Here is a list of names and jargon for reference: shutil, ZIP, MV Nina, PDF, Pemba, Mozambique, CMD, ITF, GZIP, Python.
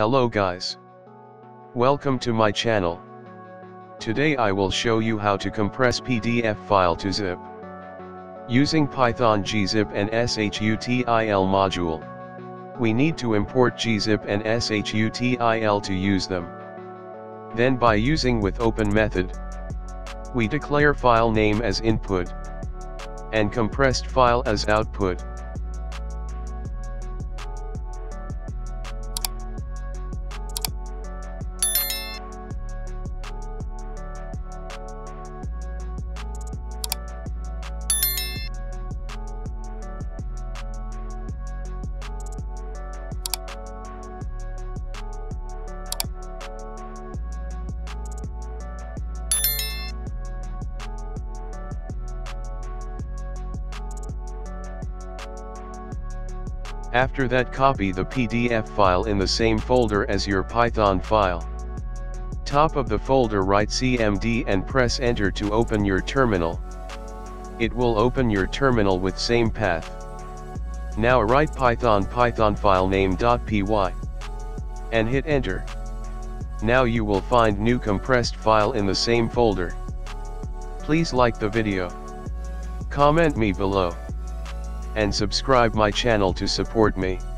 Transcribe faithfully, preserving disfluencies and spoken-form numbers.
Hello guys. Welcome to my channel. Today I will show you how to compress P D F file to zip, using Python gzip and shutil module. We need to import gzip and shutil to use them. Then by using with open method, we declare file name as input, and compressed file as output. After that, copy the P D F file in the same folder as your Python file. Top of the folder write C M D and press enter to open your terminal. It will open your terminal with same path. Now write python python file name.py and hit enter. Now you will find new compressed file in the same folder. Please like the video, comment me below, and subscribe my channel to support me.